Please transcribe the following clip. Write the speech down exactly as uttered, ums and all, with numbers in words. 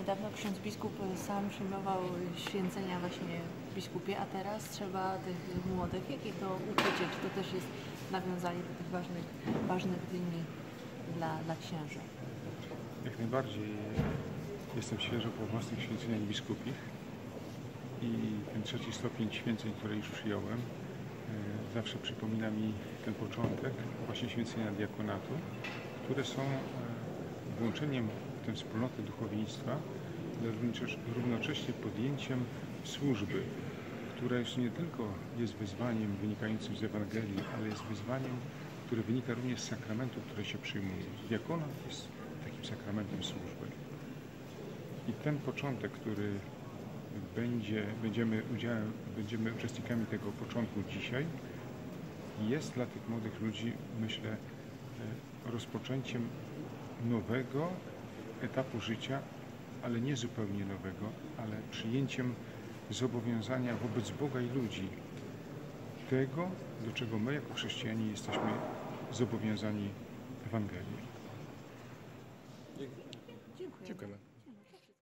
niedawno ksiądz biskup sam przyjmował święcenia właśnie w biskupie, a teraz trzeba tych młodych. Jakie to uczucie? Czy to też jest nawiązanie do tych ważnych, ważnych dni dla, dla księży? Jak najbardziej. Jestem świeżo po własnych święceniach biskupich i ten trzeci stopień święceń, który już przyjąłem, zawsze przypomina mi ten początek właśnie święcenia diakonatu, które są włączeniem w tę wspólnotę duchowieństwa, równocześnie podjęciem służby, która już nie tylko jest wyzwaniem wynikającym z Ewangelii, ale jest wyzwaniem, które wynika również z sakramentu, które się przyjmuje. Diakonat jest takim sakramentem służby. I ten początek, który będzie, będziemy, udziałem, będziemy uczestnikami tego początku dzisiaj, jest dla tych młodych ludzi, myślę, rozpoczęciem nowego etapu życia, ale nie zupełnie nowego, ale przyjęciem zobowiązania wobec Boga i ludzi, tego, do czego my jako chrześcijanie jesteśmy zobowiązani w Ewangelii. Dziękuję. Dziękuję.